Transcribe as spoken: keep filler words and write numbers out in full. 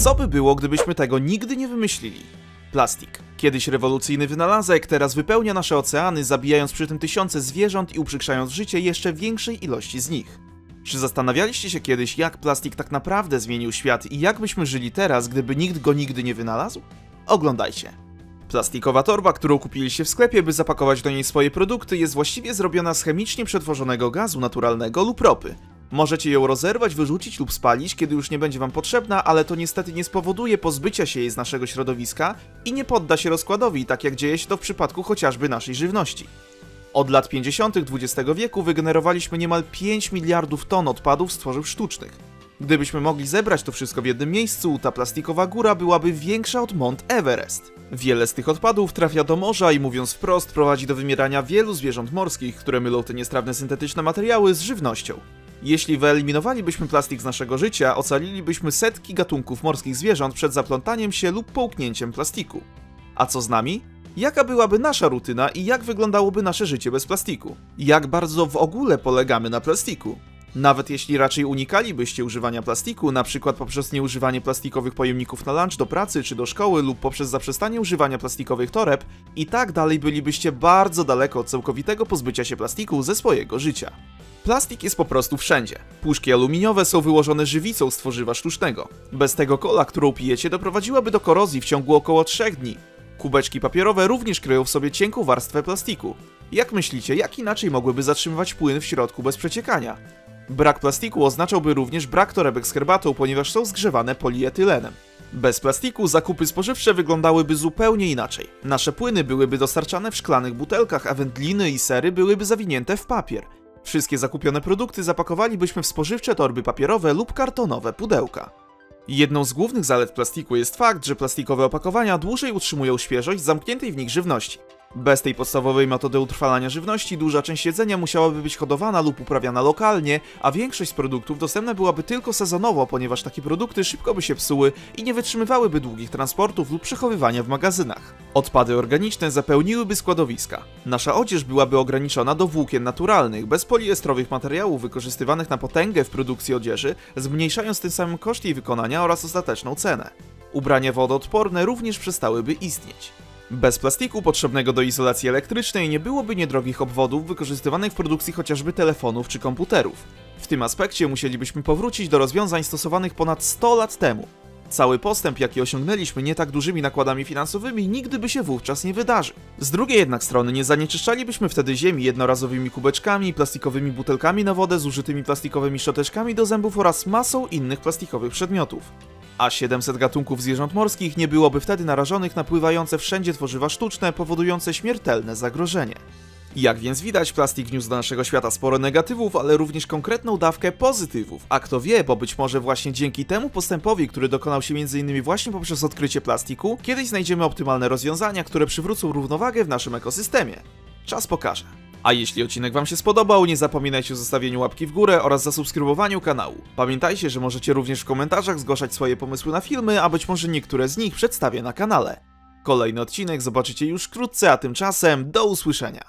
Co by było, gdybyśmy tego nigdy nie wymyślili? Plastik. Kiedyś rewolucyjny wynalazek, teraz wypełnia nasze oceany, zabijając przy tym tysiące zwierząt i uprzykrzając życie jeszcze większej ilości z nich. Czy zastanawialiście się kiedyś, jak plastik tak naprawdę zmienił świat i jak byśmy żyli teraz, gdyby nikt go nigdy nie wynalazł? Oglądajcie. Plastikowa torba, którą kupiliście w sklepie, by zapakować do niej swoje produkty, jest właściwie zrobiona z chemicznie przetworzonego gazu naturalnego lub ropy. Możecie ją rozerwać, wyrzucić lub spalić, kiedy już nie będzie wam potrzebna, ale to niestety nie spowoduje pozbycia się jej z naszego środowiska i nie podda się rozkładowi, tak jak dzieje się to w przypadku chociażby naszej żywności. Od lat pięćdziesiątych dwudziestego wieku wygenerowaliśmy niemal pięć miliardów ton odpadów z tworzyw sztucznych. Gdybyśmy mogli zebrać to wszystko w jednym miejscu, ta plastikowa góra byłaby większa od Mount Everest. Wiele z tych odpadów trafia do morza i, mówiąc wprost, prowadzi do wymierania wielu zwierząt morskich, które mylą te niestrawne syntetyczne materiały z żywnością. Jeśli wyeliminowalibyśmy plastik z naszego życia, ocalilibyśmy setki gatunków morskich zwierząt przed zaplątaniem się lub połknięciem plastiku. A co z nami? Jaka byłaby nasza rutyna i jak wyglądałoby nasze życie bez plastiku? Jak bardzo w ogóle polegamy na plastiku? Nawet jeśli raczej unikalibyście używania plastiku, na przykład poprzez nieużywanie plastikowych pojemników na lunch do pracy czy do szkoły lub poprzez zaprzestanie używania plastikowych toreb, i tak dalej bylibyście bardzo daleko od całkowitego pozbycia się plastiku ze swojego życia. Plastik jest po prostu wszędzie. Puszki aluminiowe są wyłożone żywicą z tworzywa sztucznego. Bez tego cola, którą pijecie, doprowadziłaby do korozji w ciągu około trzech dni. Kubeczki papierowe również kryją w sobie cienką warstwę plastiku. Jak myślicie, jak inaczej mogłyby zatrzymywać płyn w środku bez przeciekania? Brak plastiku oznaczałby również brak torebek z herbatą, ponieważ są zgrzewane polietylenem. Bez plastiku zakupy spożywcze wyglądałyby zupełnie inaczej. Nasze płyny byłyby dostarczane w szklanych butelkach, a wędliny i sery byłyby zawinięte w papier. Wszystkie zakupione produkty zapakowalibyśmy w spożywcze torby papierowe lub kartonowe pudełka. Jedną z głównych zalet plastiku jest fakt, że plastikowe opakowania dłużej utrzymują świeżość zamkniętej w nich żywności. Bez tej podstawowej metody utrwalania żywności duża część jedzenia musiałaby być hodowana lub uprawiana lokalnie, a większość z produktów dostępna byłaby tylko sezonowo, ponieważ takie produkty szybko by się psuły i nie wytrzymywałyby długich transportów lub przechowywania w magazynach. Odpady organiczne zapełniłyby składowiska. Nasza odzież byłaby ograniczona do włókien naturalnych, bez poliestrowych materiałów wykorzystywanych na potęgę w produkcji odzieży, zmniejszając tym samym koszt jej wykonania oraz ostateczną cenę. Ubrania wodoodporne również przestałyby istnieć. Bez plastiku potrzebnego do izolacji elektrycznej nie byłoby niedrogich obwodów wykorzystywanych w produkcji chociażby telefonów czy komputerów. W tym aspekcie musielibyśmy powrócić do rozwiązań stosowanych ponad sto lat temu. Cały postęp, jaki osiągnęliśmy nie tak dużymi nakładami finansowymi, nigdy by się wówczas nie wydarzył. Z drugiej jednak strony nie zanieczyszczalibyśmy wtedy ziemi jednorazowymi kubeczkami, plastikowymi butelkami na wodę, zużytymi plastikowymi szczoteczkami do zębów oraz masą innych plastikowych przedmiotów. A siedemset gatunków zwierząt morskich nie byłoby wtedy narażonych na pływające wszędzie tworzywa sztuczne, powodujące śmiertelne zagrożenie. Jak więc widać, plastik wniósł do naszego świata sporo negatywów, ale również konkretną dawkę pozytywów. A kto wie, bo być może właśnie dzięki temu postępowi, który dokonał się między innymi właśnie poprzez odkrycie plastiku, kiedyś znajdziemy optymalne rozwiązania, które przywrócą równowagę w naszym ekosystemie. Czas pokaże. A jeśli odcinek wam się spodobał, nie zapominajcie o zostawieniu łapki w górę oraz zasubskrybowaniu kanału. Pamiętajcie, że możecie również w komentarzach zgłaszać swoje pomysły na filmy, a być może niektóre z nich przedstawię na kanale. Kolejny odcinek zobaczycie już wkrótce, a tymczasem do usłyszenia.